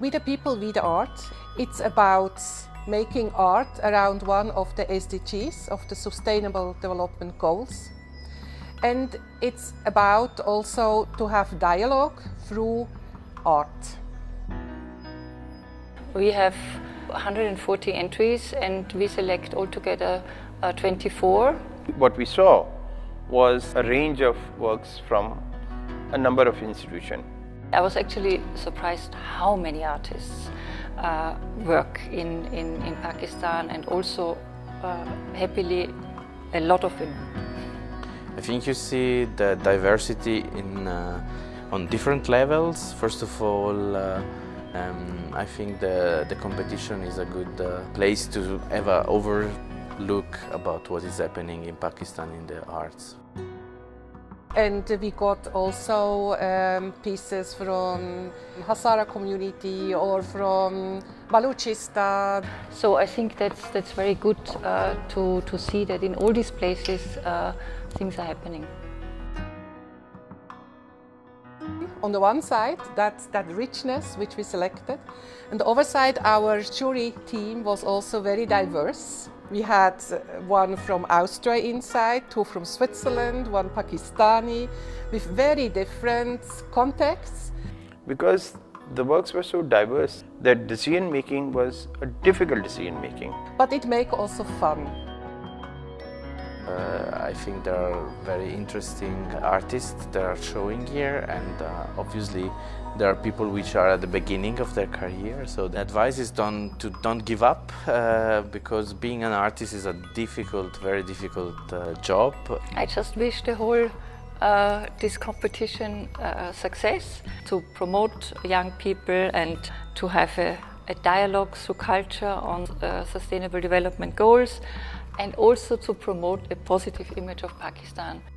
We the People, We the Art. It's about making art around one of the SDGs, of the Sustainable Development Goals. And it's about also to have dialogue through art. We have 140 entries and we select altogether 24. What we saw was a range of works from a number of institutions. I was actually surprised how many artists work in Pakistan, and also happily a lot of women. I think you see the diversity in on different levels. First of all, I think the competition is a good place to have an overlook about what is happening in Pakistan in the arts. And we got also pieces from Hazara community or from Baluchista. So I think that's very good to see that in all these places things are happening. On the one side, that's that richness which we selected. And the other side, our jury team was also very diverse. We had one from Austria inside, two from Switzerland, one Pakistani, with very different contexts. Because the works were so diverse that decision making was a difficult decision making. But it made also fun. I think there are very interesting artists that are showing here, and obviously there are people which are at the beginning of their career, so the advice is don't give up, because being an artist is a difficult, very difficult job. I just wish the whole this competition success, to promote young people and to have a dialogue through culture on Sustainable Development Goals, and also to promote a positive image of Pakistan.